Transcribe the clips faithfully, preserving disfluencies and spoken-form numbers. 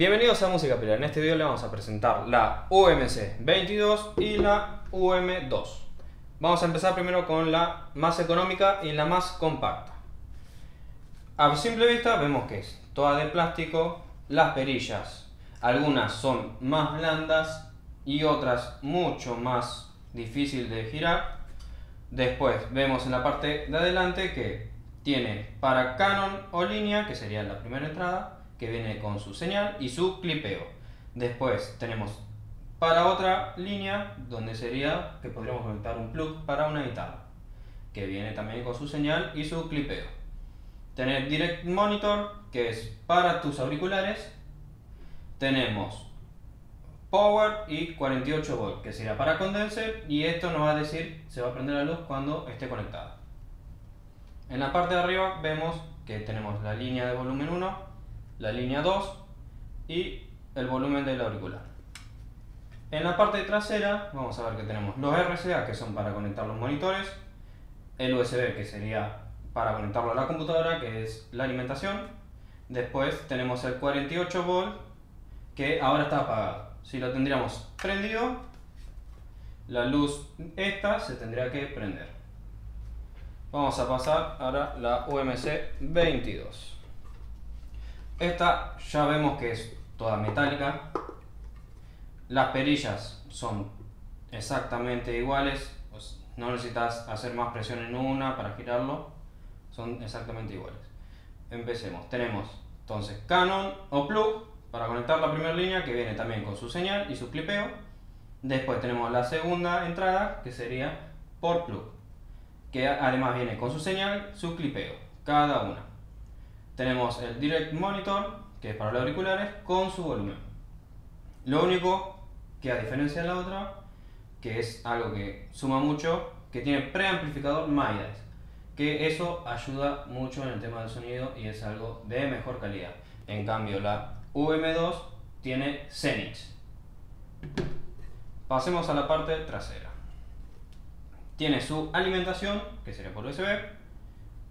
Bienvenidos a Música Pilar. En este video le vamos a presentar la U M C veintidós y la U M dos. Vamos a empezar primero con la más económica y la más compacta. A simple vista vemos que es toda de plástico, las perillas, algunas son más blandas y otras mucho más difícil de girar. Después vemos en la parte de adelante que tiene para Canon o línea, que sería la primera entrada, que viene con su señal y su clipeo. Después tenemos para otra línea, donde sería que podríamos conectar un plug para una guitarra, que viene también con su señal y su clipeo. Tener Direct Monitor, que es para tus auriculares. Tenemos Power y cuarenta y ocho volts, que sería para condenser, y esto nos va a decir, se va a prender la luz cuando esté conectada. En la parte de arriba vemos que tenemos la línea de volumen uno, la línea dos y el volumen del auricular. En la parte trasera vamos a ver que tenemos los R C A, que son para conectar los monitores, el U S B, que sería para conectarlo a la computadora, que es la alimentación. Después tenemos el cuarenta y ocho volts, que ahora está apagado. Si lo tendríamos prendido, la luz esta se tendría que prender. Vamos a pasar ahora a la U M C veintidós. Esta ya vemos que es toda metálica, las perillas son exactamente iguales, pues no necesitas hacer más presión en una para girarlo, son exactamente iguales. Empecemos, tenemos entonces Canon o plug para conectar la primera línea, que viene también con su señal y su clipeo. Después tenemos la segunda entrada, que sería por plug, que además viene con su señal, su clipeo, cada una. Tenemos el Direct Monitor, que es para los auriculares, con su volumen. Lo único que, a diferencia de la otra, que es algo que suma mucho, que tiene preamplificador MIDAS, que eso ayuda mucho en el tema del sonido y es algo de mejor calidad. En cambio, la U M dos tiene Xenyx. Pasemos a la parte trasera. Tiene su alimentación, que sería por U S B,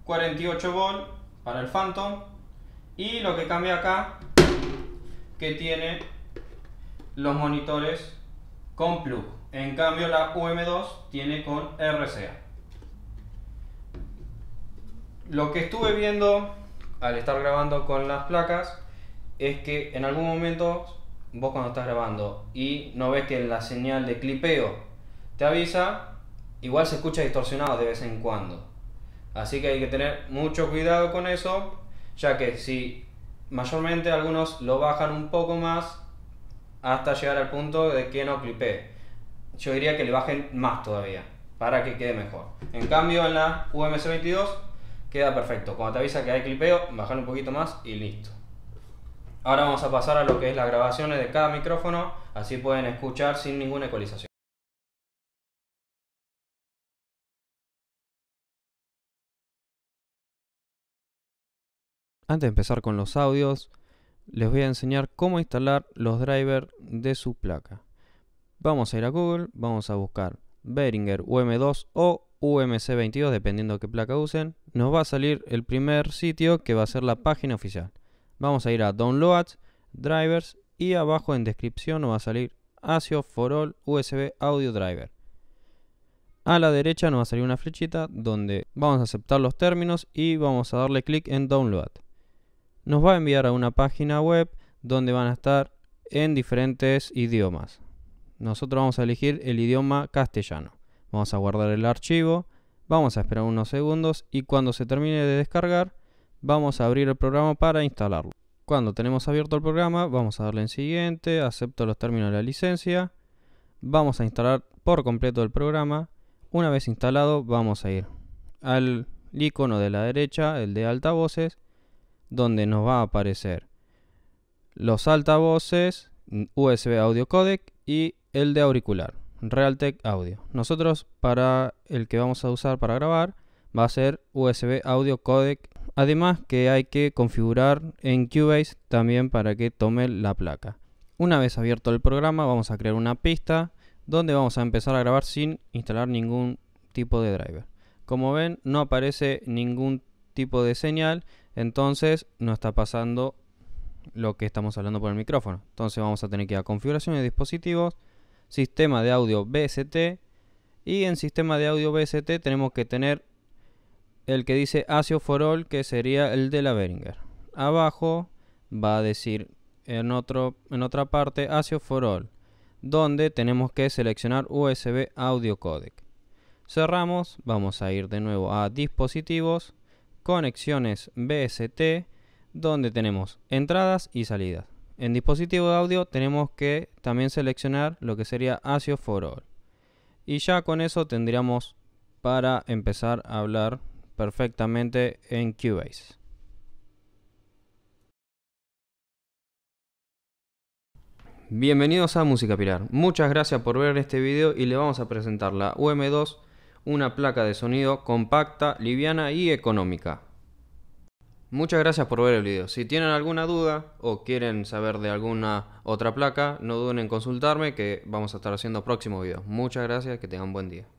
cuarenta y ocho volts, para el Phantom, y lo que cambia acá, que tiene los monitores con plug. En cambio la U M dos tiene con R C A. Lo que estuve viendo al estar grabando con las placas es que en algún momento vos, cuando estás grabando y no ves que en la señal de clipeo te avisa, igual se escucha distorsionado de vez en cuando. Así que hay que tener mucho cuidado con eso, ya que si mayormente algunos lo bajan un poco más hasta llegar al punto de que no clipee. Yo diría que le bajen más todavía, para que quede mejor. En cambio en la U M C veintidós queda perfecto. Cuando te avisa que hay clipeo, bajar un poquito más y listo. Ahora vamos a pasar a lo que es las grabaciones de cada micrófono, así pueden escuchar sin ninguna ecualización. Antes de empezar con los audios, les voy a enseñar cómo instalar los drivers de su placa. Vamos a ir a Google, vamos a buscar Behringer U M dos o U M C veintidós, dependiendo de qué placa usen. Nos va a salir el primer sitio, que va a ser la página oficial. Vamos a ir a Downloads, Drivers, y abajo en descripción nos va a salir ASIO for all U S B Audio Driver. A la derecha nos va a salir una flechita donde vamos a aceptar los términos y vamos a darle clic en Download. Nos va a enviar a una página web donde van a estar en diferentes idiomas. Nosotros vamos a elegir el idioma castellano. Vamos a guardar el archivo, vamos a esperar unos segundos y cuando se termine de descargar vamos a abrir el programa para instalarlo. Cuando tenemos abierto el programa vamos a darle en siguiente, acepto los términos de la licencia, vamos a instalar por completo el programa. Una vez instalado vamos a ir al icono de la derecha, el de altavoces, donde nos va a aparecer los altavoces U S B Audio Codec y el de auricular, Realtek Audio. Nosotros, para el que vamos a usar para grabar, va a ser U S B Audio Codec. Además que hay que configurar en Cubase también para que tome la placa. Una vez abierto el programa vamos a crear una pista donde vamos a empezar a grabar sin instalar ningún tipo de driver. Como ven, no aparece ningún tipo de señal, entonces no está pasando lo que estamos hablando por el micrófono. Entonces vamos a tener que ir a configuración de dispositivos, sistema de audio B S T, y en sistema de audio B S T tenemos que tener el que dice ASIO for all, que sería el de la Behringer. Abajo va a decir en, otro, en otra parte ASIO for all, donde tenemos que seleccionar U S B Audio Codec. Cerramos, vamos a ir de nuevo a dispositivos, conexiones B S T, donde tenemos entradas y salidas. En dispositivo de audio tenemos que también seleccionar lo que sería ASIO for all. Y ya con eso tendríamos para empezar a hablar perfectamente en Cubase. Bienvenidos a Música Pilar. Muchas gracias por ver este video y le vamos a presentar la U M dos, una placa de sonido compacta, liviana y económica. Muchas gracias por ver el video. Si tienen alguna duda o quieren saber de alguna otra placa, no duden en consultarme, que vamos a estar haciendo próximos videos. Muchas gracias, que tengan buen día.